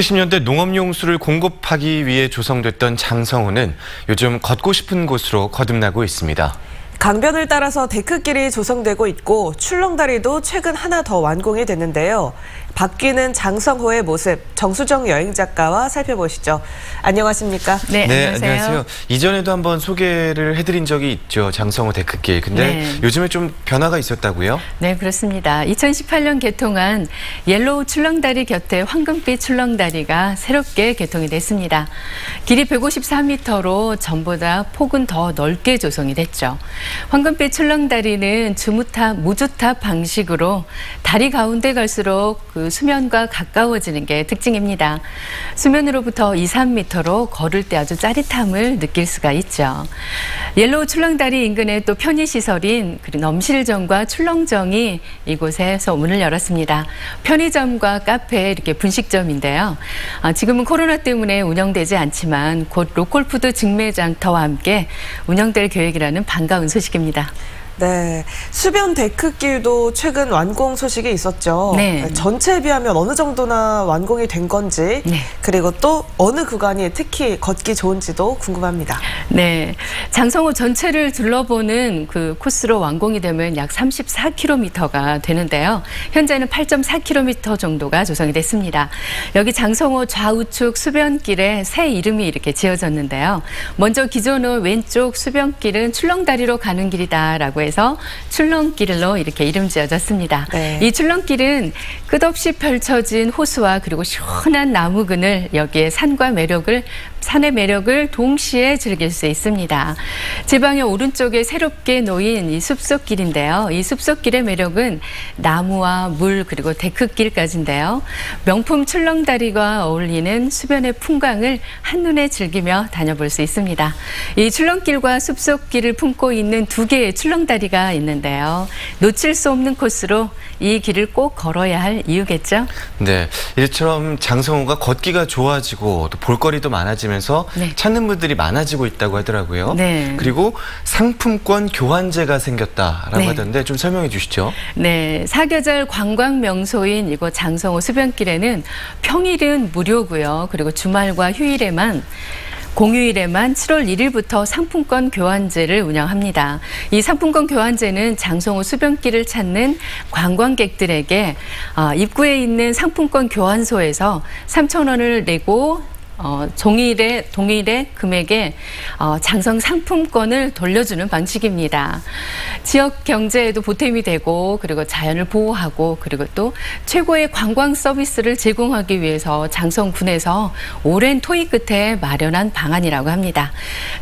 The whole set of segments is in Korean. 70년대 농업용수를 공급하기 위해 조성됐던 장성호는 요즘 걷고 싶은 곳으로 거듭나고 있습니다. 강변을 따라서 데크길이 조성되고 있고 출렁다리도 최근 하나 더 완공이 됐는데요. 바뀌는 장성호의 모습, 정수정 여행작가와 살펴보시죠. 안녕하십니까? 네, 안녕하세요. 이전에도 한번 소개를 해드린 적이 있죠. 장성호 데크길. 근데 요즘에 좀 변화가 있었다고요? 네, 그렇습니다. 2018년 개통한 옐로우 출렁다리 곁에 황금빛 출렁다리가 새롭게 개통이 됐습니다. 길이 154m로 전보다 폭은 더 넓게 조성이 됐죠. 황금빛 출렁다리는 주무타, 무주타 방식으로 다리 가운데 갈수록 그 수면과 가까워지는 게 특징입니다. 수면으로부터 2, 3m로 걸을 때 아주 짜릿함을 느낄 수가 있죠. 옐로우 출렁다리 인근에 또 편의시설인 넘실정과 출렁정이 이곳에서 문을 열었습니다. 편의점과 카페, 이렇게 분식점인데요. 지금은 코로나 때문에 운영되지 않지만 곧 로컬푸드 직매장터와 함께 운영될 계획이라는 반가운 소식입니다. 네, 수변 데크길도 최근 완공 소식이 있었죠. 전체에 비하면 어느 정도나 완공이 된 건지, 그리고 또 어느 구간이 특히 걷기 좋은지도 궁금합니다. 네, 장성호 전체를 둘러보는 그 코스로 완공이 되면 약 34km가 되는데요. 현재는 8.4km 정도가 조성이 됐습니다. 여기 장성호 좌우측 수변길에 새 이름이 이렇게 지어졌는데요. 먼저 기존의 왼쪽 수변길은 출렁다리로 가는 길이다라고 해서 출렁길로 이렇게 이름 지어졌습니다. 이 출렁길은 끝없이 펼쳐진 호수와 그리고 시원한 나무 그늘, 여기에 산의 매력을 동시에 즐길 수 있습니다. 지방의 오른쪽에 새롭게 놓인 이 숲속길인데요. 이 숲속길의 매력은 나무와 물 그리고 데크길까지인데요. 명품 출렁다리와 어울리는 수변의 풍광을 한눈에 즐기며 다녀볼 수 있습니다. 이 출렁길과 숲속길을 품고 있는 두 개의 출렁다리가 있는데요. 놓칠 수 없는 코스로 이 길을 꼭 걸어야 할 이유겠죠? 네, 이처럼 장성호가 걷기가 좋아지고 또 볼거리도 많아지면 찾는 분들이 많아지고 있다고 하더라고요. 그리고 상품권 교환제가 생겼다라고 하던데 좀 설명해 주시죠. 네, 사계절 관광 명소인 이곳 장성호 수변길에는 평일은 무료고요. 그리고 주말과 휴일에만 공휴일에만 7월 1일부터 상품권 교환제를 운영합니다. 이 상품권 교환제는 장성호 수변길을 찾는 관광객들에게 입구에 있는 상품권 교환소에서 3,000원을 내고 동일의 금액에 장성 상품권을 돌려주는 방식입니다. 지역 경제에도 보탬이 되고, 그리고 자연을 보호하고, 그리고 또 최고의 관광 서비스를 제공하기 위해서 장성군에서 오랜 토의 끝에 마련한 방안이라고 합니다.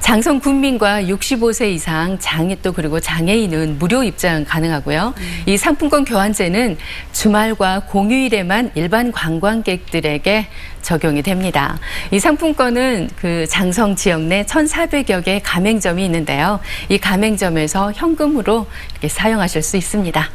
장성 군민과 65세 이상 장애 또 그리고 장애인은 무료 입장 가능하고요. 이 상품권 교환제는 주말과 공휴일에만 일반 관광객들에게 적용이 됩니다. 이 상품권은 그 장성 지역 내 1,400여 개의 가맹점이 있는데요. 이 가맹점에서 현금으로 이렇게 사용하실 수 있습니다.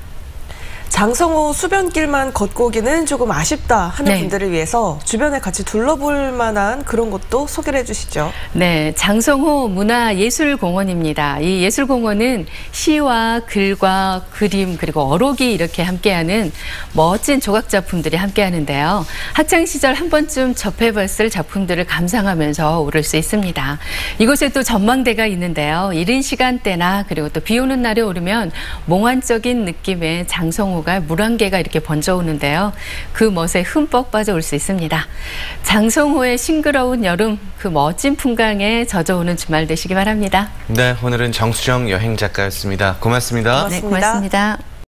장성호 수변길만 걷고 오기는 조금 아쉽다 하는 분들을 위해서 주변에 같이 둘러볼 만한 그런 것도 소개를 해주시죠. 네, 장성호 문화예술공원입니다. 이 예술공원은 시와 글과 그림 그리고 어록이 이렇게 함께하는 멋진 조각작품들이 함께하는데요. 학창시절 한 번쯤 접해봤을 작품들을 감상하면서 오를 수 있습니다. 이곳에 또 전망대가 있는데요. 이른 시간대나 그리고 또 비 오는 날에 오르면 몽환적인 느낌의 장성호 물안개가 이렇게 번져오는데요. 그 멋에 흠뻑 빠져올 수 있습니다. 장성호의 싱그러운 여름, 그 멋진 풍광에 젖어오는 주말 되시기 바랍니다. 네, 오늘은 정수정 여행작가였습니다. 고맙습니다. 고맙습니다.